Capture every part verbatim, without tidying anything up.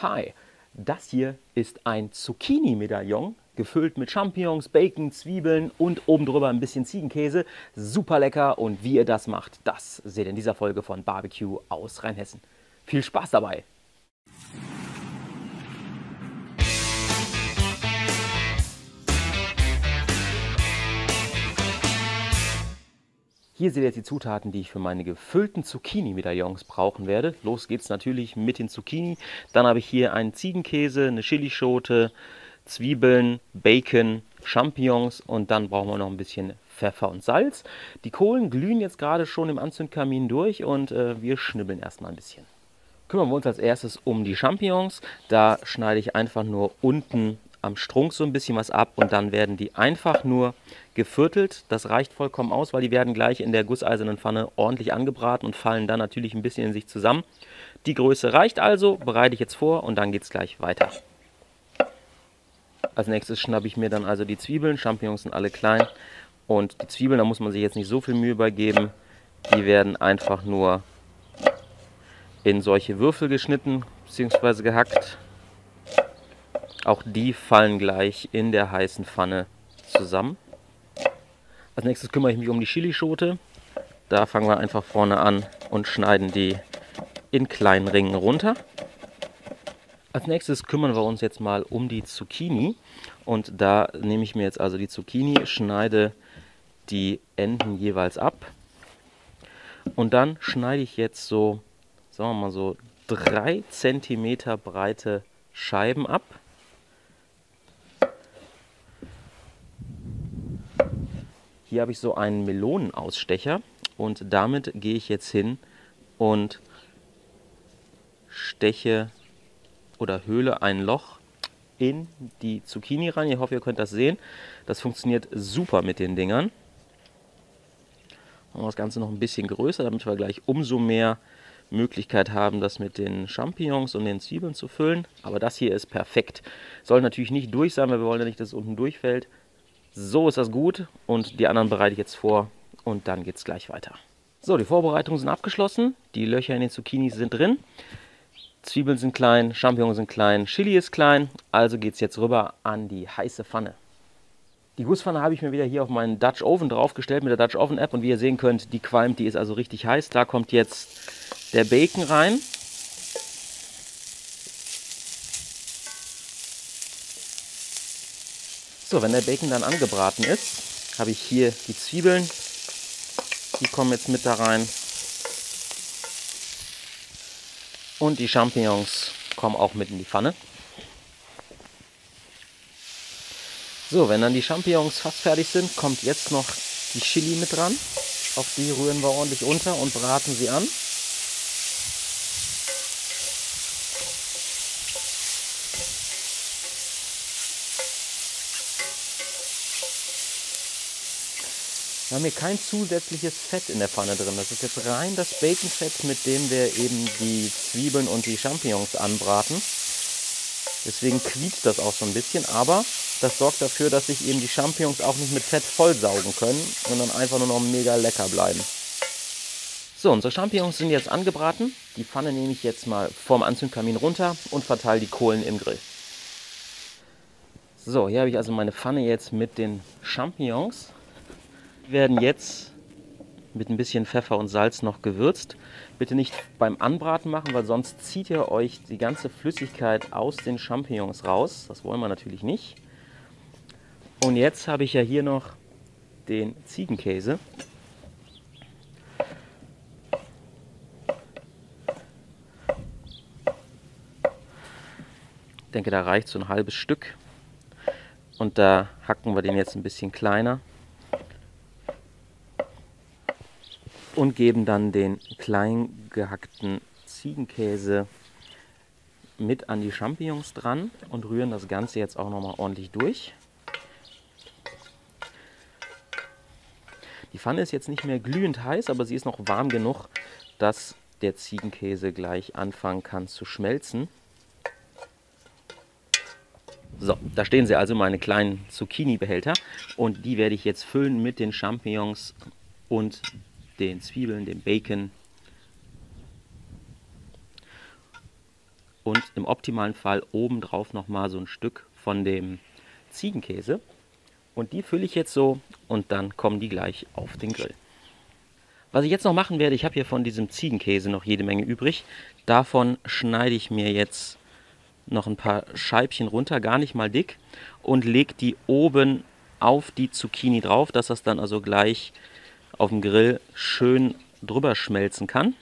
Hi, das hier ist ein Zucchini-Medaillon, gefüllt mit Champignons, Bacon, Zwiebeln und oben drüber ein bisschen Ziegenkäse. Super lecker, und wie ihr das macht, das seht ihr in dieser Folge von B B Q aus Rheinhessen. Viel Spaß dabei! Hier seht ihr jetzt die Zutaten, die ich für meine gefüllten Zucchini-Medaillons brauchen werde. Los geht's natürlich mit den Zucchini. Dann habe ich hier einen Ziegenkäse, eine Chilischote, Zwiebeln, Bacon, Champignons und dann brauchen wir noch ein bisschen Pfeffer und Salz. Die Kohlen glühen jetzt gerade schon im Anzündkamin durch und äh, wir schnibbeln erstmal ein bisschen. Kümmern wir uns als erstes um die Champignons. Da schneide ich einfach nur unten am Strunk so ein bisschen was ab und dann werden die einfach nur geviertelt. Das reicht vollkommen aus, weil die werden gleich in der gusseisernen Pfanne ordentlich angebraten und fallen dann natürlich ein bisschen in sich zusammen. Die Größe reicht also, bereite ich jetzt vor und dann geht es gleich weiter. Als nächstes schnappe ich mir dann also die Zwiebeln. Champignons sind alle klein und die Zwiebeln, da muss man sich jetzt nicht so viel Mühe bei geben. Die werden einfach nur in solche Würfel geschnitten bzw. gehackt. Auch die fallen gleich in der heißen Pfanne zusammen. Als nächstes kümmere ich mich um die Chilischote. Da fangen wir einfach vorne an und schneiden die in kleinen Ringen runter. Als nächstes kümmern wir uns jetzt mal um die Zucchini. Und da nehme ich mir jetzt also die Zucchini, schneide die Enden jeweils ab. Und dann schneide ich jetzt so, sagen wir mal so, drei Zentimeter breite Scheiben ab. Hier habe ich so einen Melonenausstecher und damit gehe ich jetzt hin und steche oder höhle ein Loch in die Zucchini rein. Ich hoffe, ihr könnt das sehen. Das funktioniert super mit den Dingern. Machen wir das Ganze noch ein bisschen größer, damit wir gleich umso mehr Möglichkeit haben, das mit den Champignons und den Zwiebeln zu füllen. Aber das hier ist perfekt. Soll natürlich nicht durch sein, weil wir wollen ja nicht, dass es unten durchfällt. So ist das gut und die anderen bereite ich jetzt vor und dann geht es gleich weiter. So, die Vorbereitungen sind abgeschlossen. Die Löcher in den Zucchinis sind drin. Zwiebeln sind klein, Champignons sind klein, Chili ist klein. Also geht es jetzt rüber an die heiße Pfanne. Die Gusspfanne habe ich mir wieder hier auf meinen Dutch Oven draufgestellt mit der Dutch Oven App. Und wie ihr sehen könnt, die qualmt, die ist also richtig heiß. Da kommt jetzt der Bacon rein. So, wenn der Bacon dann angebraten ist, habe ich hier die Zwiebeln, die kommen jetzt mit da rein und die Champignons kommen auch mit in die Pfanne. So, wenn dann die Champignons fast fertig sind, kommt jetzt noch die Chili mit dran. Auf die rühren wir ordentlich unter und braten sie an. Wir haben hier kein zusätzliches Fett in der Pfanne drin. Das ist jetzt rein das Baconfett, mit dem wir eben die Zwiebeln und die Champignons anbraten. Deswegen quietscht das auch so ein bisschen, aber das sorgt dafür, dass sich eben die Champignons auch nicht mit Fett vollsaugen können, sondern einfach nur noch mega lecker bleiben. So, unsere Champignons sind jetzt angebraten. Die Pfanne nehme ich jetzt mal vorm Anzündkamin runter und verteile die Kohlen im Grill. So, hier habe ich also meine Pfanne jetzt mit den Champignons. Die werden jetzt mit ein bisschen Pfeffer und Salz noch gewürzt. Bitte nicht beim Anbraten machen, weil sonst zieht ihr euch die ganze Flüssigkeit aus den Champignons raus. Das wollen wir natürlich nicht. Und jetzt habe ich ja hier noch den Ziegenkäse. Ich denke, da reicht so ein halbes Stück. Und da hacken wir den jetzt ein bisschen kleiner. Und geben dann den klein gehackten Ziegenkäse mit an die Champignons dran und rühren das Ganze jetzt auch nochmal ordentlich durch. Die Pfanne ist jetzt nicht mehr glühend heiß, aber sie ist noch warm genug, dass der Ziegenkäse gleich anfangen kann zu schmelzen. So, da stehen sie also, meine kleinen Zucchini-Behälter. Und die werde ich jetzt füllen mit den Champignons und den Zwiebeln, dem Bacon und im optimalen Fall obendrauf nochmal so ein Stück von dem Ziegenkäse. Und die fülle ich jetzt so und dann kommen die gleich auf den Grill. Was ich jetzt noch machen werde, ich habe hier von diesem Ziegenkäse noch jede Menge übrig. Davon schneide ich mir jetzt noch ein paar Scheibchen runter, gar nicht mal dick, und lege die oben auf die Zucchini drauf, dass das dann also gleich auf dem Grill schön drüber schmelzen kann.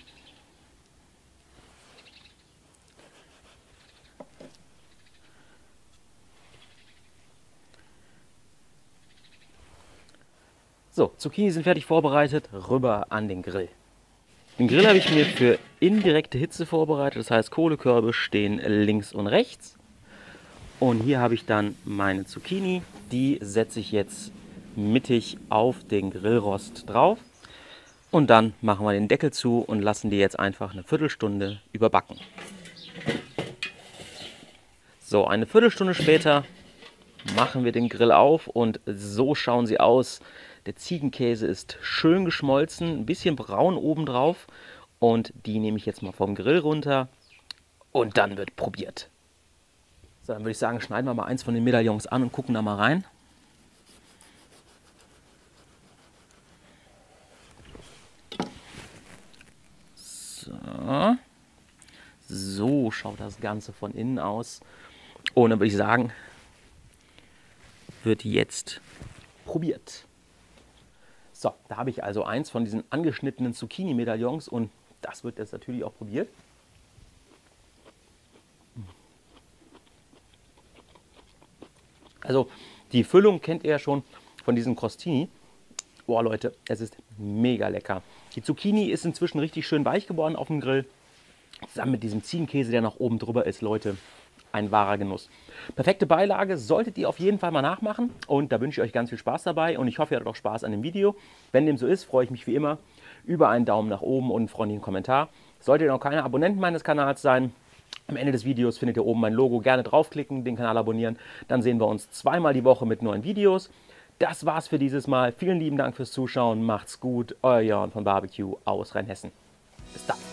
So, Zucchini sind fertig vorbereitet, rüber an den Grill. Den Grill habe ich mir für indirekte Hitze vorbereitet, das heißt Kohlekörbe stehen links und rechts. Und hier habe ich dann meine Zucchini, die setze ich jetzt mittig auf den Grillrost drauf. Und dann machen wir den Deckel zu und lassen die jetzt einfach eine Viertelstunde überbacken. So, eine Viertelstunde später machen wir den Grill auf und so schauen sie aus. Der Ziegenkäse ist schön geschmolzen, ein bisschen braun obendrauf und die nehme ich jetzt mal vom Grill runter und dann wird probiert. So, dann würde ich sagen, schneiden wir mal eins von den Medaillons an und gucken da mal rein. So, so schaut das Ganze von innen aus und dann würde ich sagen, wird jetzt probiert. So, da habe ich also eins von diesen angeschnittenen Zucchini-Medaillons und das wird jetzt natürlich auch probiert. Also die Füllung kennt ihr ja schon von diesem Crostini. Boah Leute, es ist mega lecker. Die Zucchini ist inzwischen richtig schön weich geworden auf dem Grill. Zusammen mit diesem Ziegenkäse, der noch oben drüber ist, Leute. Ein wahrer Genuss. Perfekte Beilage, solltet ihr auf jeden Fall mal nachmachen und da wünsche ich euch ganz viel Spaß dabei und ich hoffe, ihr hattet auch Spaß an dem Video. Wenn dem so ist, freue ich mich wie immer über einen Daumen nach oben und einen freundlichen Kommentar. Solltet ihr noch keine Abonnenten meines Kanals sein, am Ende des Videos findet ihr oben mein Logo, gerne draufklicken, den Kanal abonnieren, dann sehen wir uns zweimal die Woche mit neuen Videos. Das war's für dieses Mal, vielen lieben Dank fürs Zuschauen, macht's gut, euer Jan von B B Q aus Rheinhessen. Bis dann.